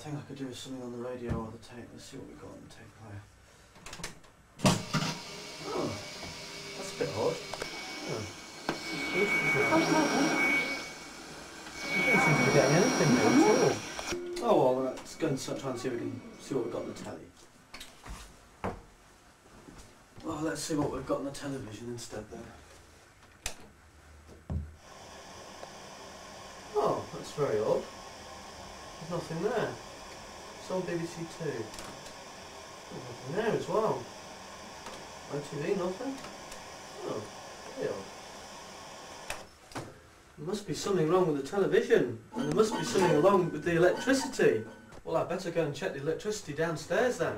think I could do with something on the radio or the tape. Let's see what we've got on the tape player. Oh, that's a bit odd. I don't seem to be getting anything there at all. Oh well, let's go and try and see if we can see what we've got on the telly. Well, let's see what we've got on the television instead then. Oh, that's very odd. There's nothing there. It's on BBC Two. There's nothing there as well. ITV, nothing. Oh, very odd. There must be something wrong with the television, and there must be something wrong with the electricity. Well, I'd better go and check the electricity downstairs then.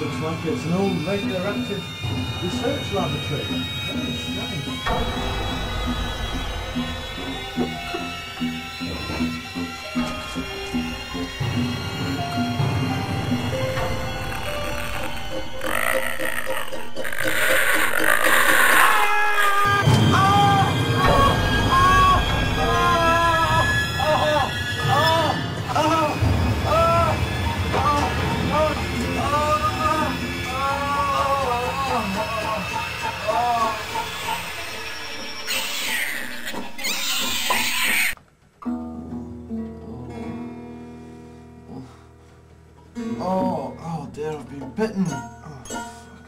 Looks like it's an old radioactive research laboratory. Very strange. Oh, oh dear, I've been bitten. Oh, fuck.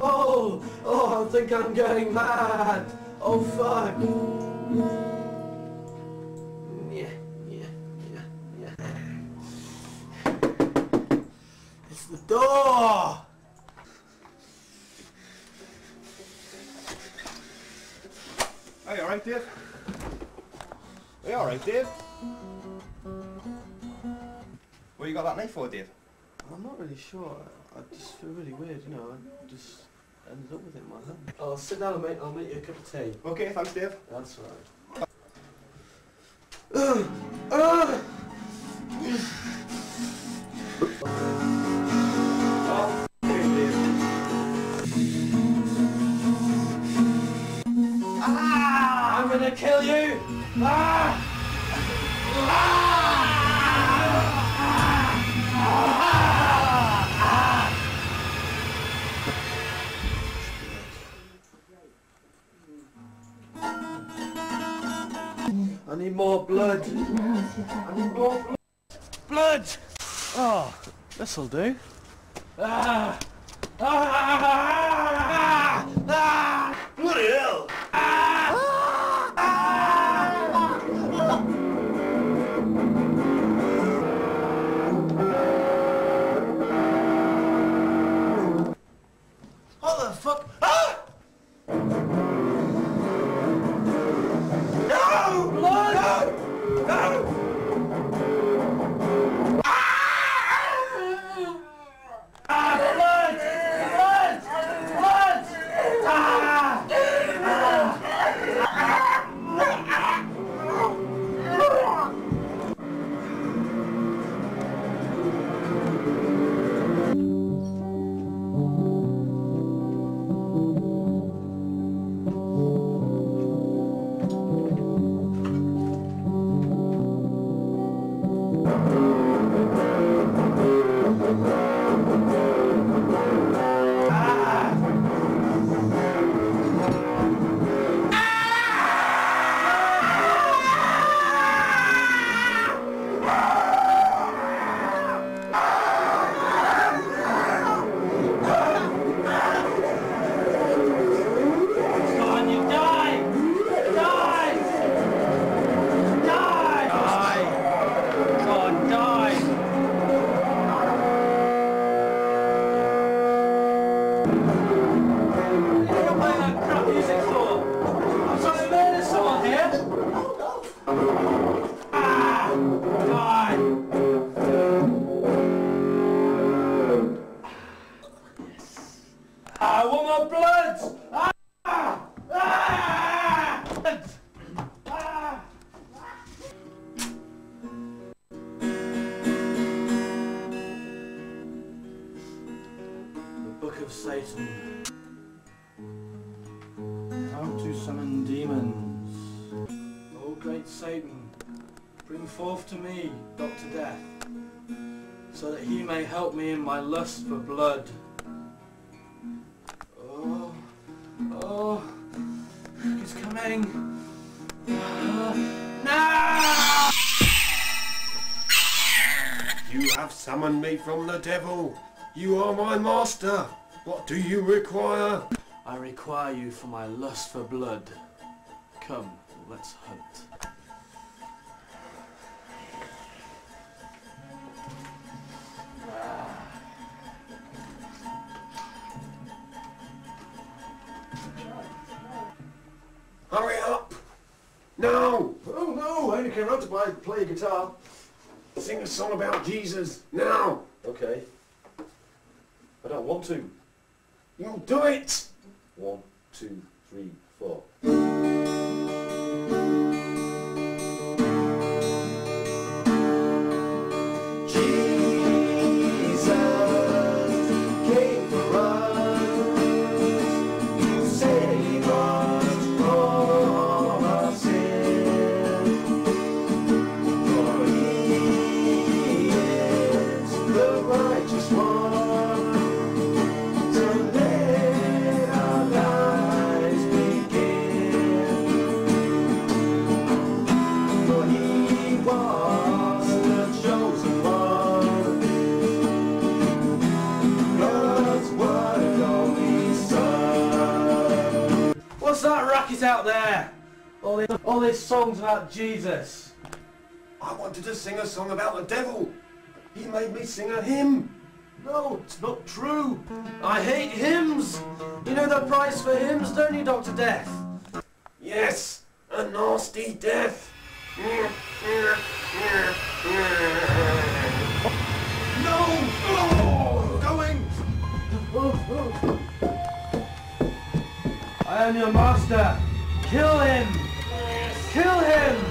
Oh. Oh, oh, I think I'm going mad. Oh, fuck. The door! Oh, are you alright, Dave? Are you alright, Dave? What you got that knife for, Dave? I'm not really sure. I just feel really weird, you know. I just ended up with it in my hand. Oh, sit down, mate. I'll make you a cup of tea. Okay, thanks, Dave. That's right. I'm gonna kill you! Ah! Ah! I need more blood! I need more blood! Blood! Oh, this'll do. Ah! Ah! Ah! Ah! What the hell? Ah, blood! Blood! Ah! of Satan. How to summon demons. O great Satan, bring forth to me Dr. Death, so that he may help me in my lust for blood. Oh, he's coming. No! You have summoned me from the devil. You are my master. What do you require? I require you for my lust for blood. Come, let's hunt. Hurry up! No! Oh no, I only came out to play guitar. Sing a song about Jesus, now! Okay. I don't want to. You'll do it! 1, 2, 3, 4. Out there, all these songs about Jesus. I wanted to sing a song about the devil. He made me sing a hymn. No, it's not true. I hate hymns. You know the price for hymns, don't you, Dr. Death? Yes, a nasty death. No, oh, going. Oh, oh. I am your master. Kill him! Yes. Kill him!